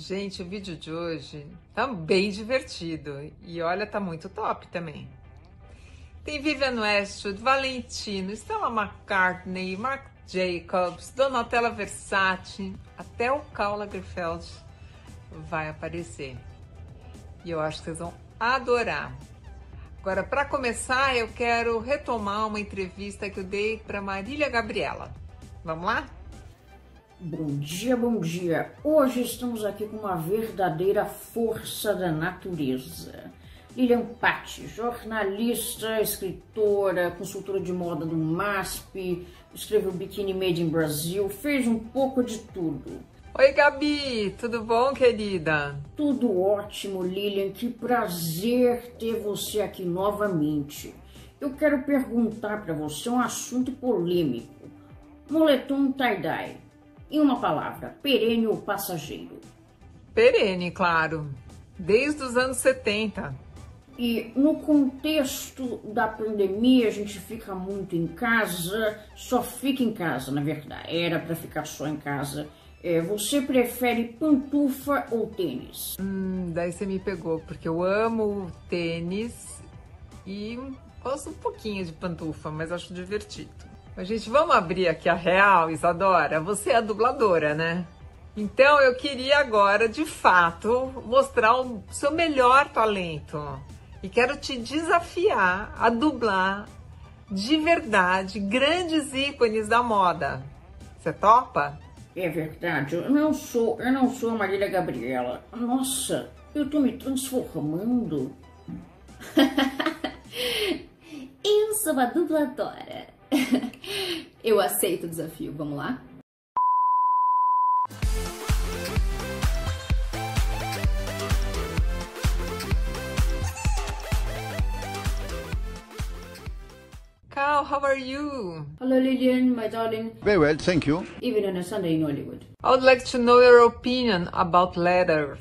Gente, o vídeo de hoje tá bem divertido e olha, tá muito top também. Tem Vivienne Westwood, Valentino, Stella McCartney, Marc Jacobs, Donatella Versace, até o Karl Lagerfeld vai aparecer. E eu acho que vocês vão adorar. Agora, para começar, eu quero retomar uma entrevista que eu dei para Marília Gabriela. Vamos lá? Bom dia, bom dia. Hoje estamos aqui com uma verdadeira força da natureza. Lilian Pacce, jornalista, escritora, consultora de moda do MASP, escreveu Biquíni Made in Brasil, fez um pouco de tudo. Oi, Gabi, tudo bom, querida? Tudo ótimo, Lilian, que prazer ter você aqui novamente. Eu quero perguntar para você um assunto polêmico. Moletom tie-dye, em uma palavra, perene ou passageiro? Perene, claro, desde os anos 70. E no contexto da pandemia, a gente fica muito em casa, só fica em casa, na verdade, era para ficar só em casa. Você prefere pantufa ou tênis? Daí você me pegou, porque eu amo tênis e gosto um pouquinho de pantufa, mas acho divertido. Mas, gente, vamos abrir aqui a real, Isadora? Você é a dubladora, né? Então eu queria agora, de fato, mostrar o seu melhor talento. E quero te desafiar a dublar de verdade grandes ícones da moda. Você topa? É verdade, eu não sou a Marília Gabriela. Nossa, eu tô me transformando. Eu sou a dubladora. Eu aceito o desafio, vamos lá? Carl, how are you? Hello, Lilian, my darling. Very well, thank you. Even on a Sunday in Hollywood. I would like to know your opinion about leather.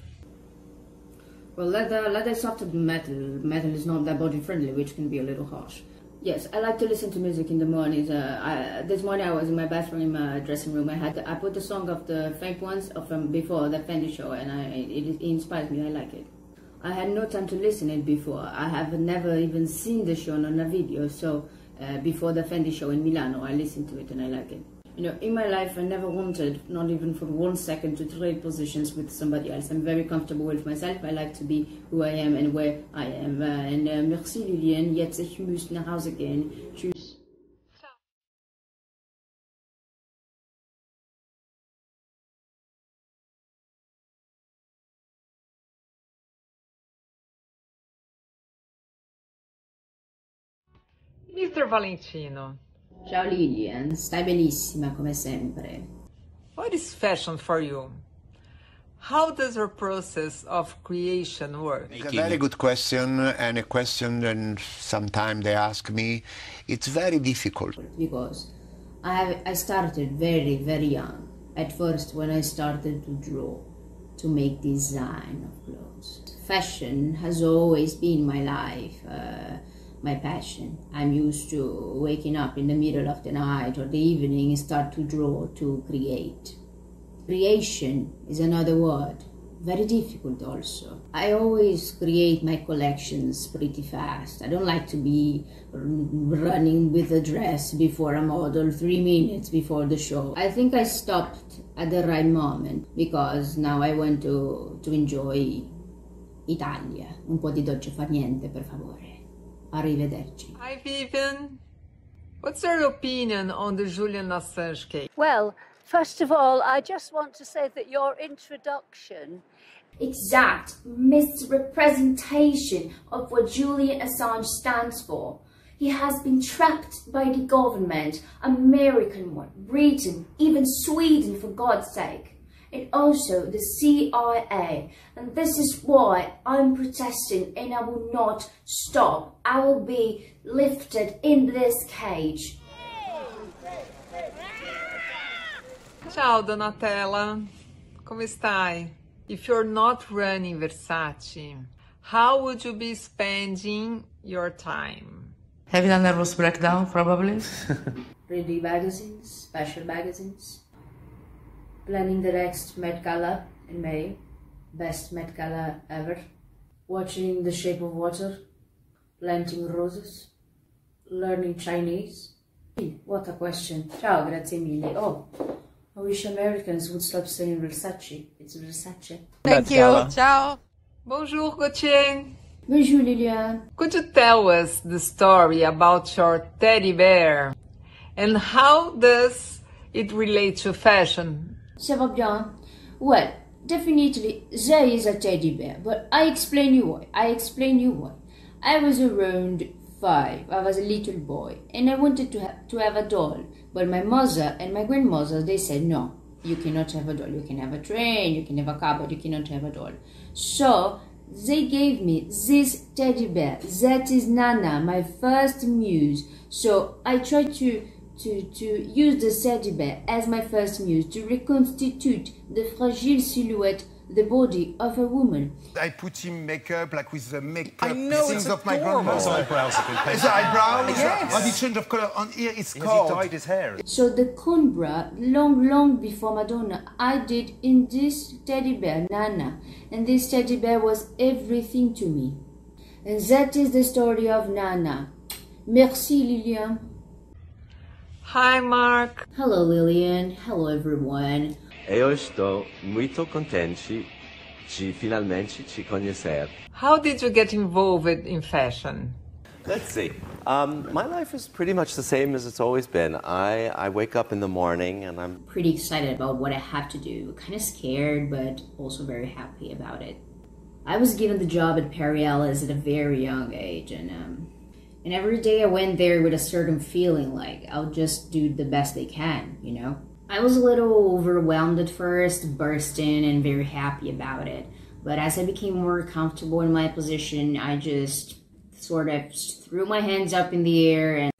Well, leather is softer than metal. Metal is not that body friendly, which can be a little harsh. Yes, I like to listen to music in the mornings. This morning I was in my bathroom, in my dressing room. I put the song of the Fake Ones from before the Fendi show, and it inspires me. I like it. I had no time to listen it before. I have never even seen the show on a video, so. Before the Fendi show in Milano, I listened to it and I like it. You know, in my life, I never wanted, not even for one second, to trade positions with somebody else. I'm very comfortable with myself. I like to be who I am and where I am. Merci, Lilian. Jetzt ich muss nach Hause gehen. Tschüss. Mr. Valentino. Ciao Lilian, stai benissima come sempre. What is fashion for you? How does your process of creation work? It's a very good question, and a question that sometimes they ask me. It's very difficult. Because I started very, very young. At first, when I started to draw, to make design of clothes. Fashion has always been my life. My passion. I'm used to waking up in the middle of the night or the evening and start to draw, to create. Creation is another word, very difficult also. I always create my collections pretty fast. I don't like to be running with a dress before a model 3 minutes before the show. I think I stopped at the right moment because now I want to enjoy Italia. Un po' di dolce far niente, per favore. Arrivederci. Hi Vivian, what's your opinion on the Julian Assange case? Well, first of all, I just want to say that your introduction... Exact misrepresentation of what Julian Assange stands for. He has been trapped by the government, American one, Britain, even Sweden, for God's sake. And also the CIA, and this is why I'm protesting and I will not stop. I will be lifted in this cage. Ciao Donatella, come stai? If you're not running Versace, how would you be spending your time? Having a nervous breakdown, probably. Reading magazines, fashion magazines. Planning the next Met Gala in May. Best Met Gala ever. Watching The Shape of Water. Planting Roses. Learning Chinese. What a question. Ciao, grazie mille. Oh, I wish Americans would stop saying Versace. It's Versace. Thank you. Ciao. Bonjour, Gautier. Bonjour, Lilian. Could you tell us the story about your teddy bear? And how does it relate to fashion? Ça va bien. Well, definitely there is a teddy bear, but I explain you why. I was around 5, I was a little boy, and I wanted to have a doll, but my mother and my grandmother, they said no, you cannot have a doll, you can have a train, you can have a car, but you cannot have a doll. So they gave me this teddy bear, that is Nana, my first muse. So I tried to use the teddy bear as my first muse to reconstitute the fragile silhouette, the body of a woman. I put in makeup, like with the makeup pieces of my grandmother. His eyebrows have been painted. His eyebrows, yes. And he changed of colour on here, it's cold. He dyed his hair. So the cone bra, long before Madonna, I did in this teddy bear, Nana. And this teddy bear was everything to me. And that is the story of Nana. Merci, Lilian. Hi, Marc. Hello, Lilian. Hello, everyone. Eu estou muito contente de finalmente te conhecer. How did you get involved in fashion? Let's see. My life is pretty much the same as it's always been. I wake up in the morning and I'm pretty excited about what I have to do. Kind of scared, but also very happy about it. I was given the job at Perry Ellis at a very young age, and every day I went there with a certain feeling like I'll just do the best I can, you know? I was a little overwhelmed at first, bursting and very happy about it. But as I became more comfortable in my position, I just sort of threw my hands up in the air and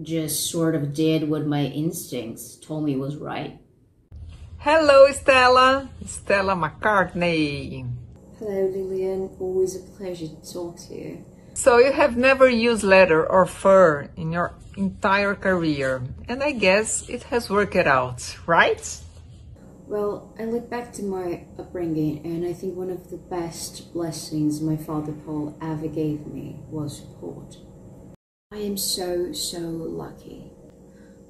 just sort of did what my instincts told me was right. Hello, Stella. Stella McCartney. Hello, Lilian. Always a pleasure to talk to you. So you have never used leather or fur in your entire career, and I guess it has worked out, right? Well, I look back to my upbringing, and I think one of the best blessings my father Paul ever gave me was support. I am so lucky.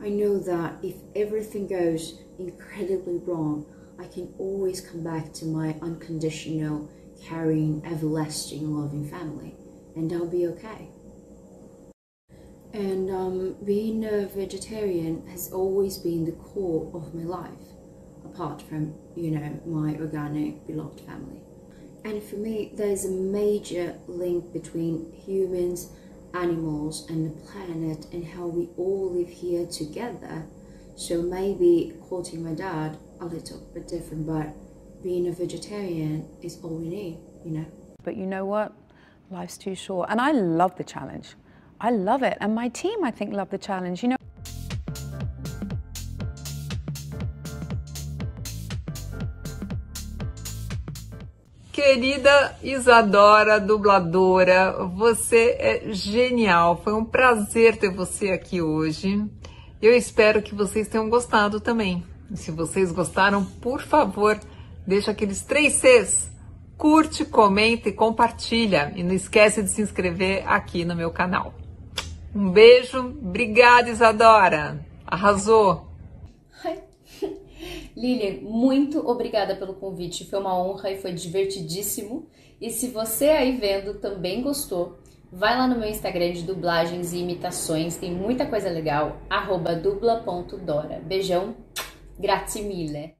I know that if everything goes incredibly wrong, I can always come back to my unconditional, caring, everlasting, loving family, and I'll be okay. And being a vegetarian has always been the core of my life, apart from, you know, my organic beloved family. And for me, there's a major link between humans, animals, and the planet, and how we all live here together. So maybe, quoting my dad, a little bit different, but being a vegetarian is all we need, you know. But you know what? Life's too short, and I love the challenge. I love it, and my team, I think, love the challenge, you know. Querida Isadora, dubladora, você é genial. Foi um prazer ter você aqui hoje. Eu espero que vocês tenham gostado também. E se vocês gostaram, por favor, deixa aqueles 3 Cs. Curte, comenta e compartilha. E não esquece de se inscrever aqui no meu canal. Um beijo. Obrigada, Isadora. Arrasou. Ai. Lilian, muito obrigada pelo convite. Foi uma honra e foi divertidíssimo. E se você aí vendo também gostou, vai lá no meu Instagram de dublagens e imitações. Tem muita coisa legal. @dubla.dora. Beijão. Grazie mille.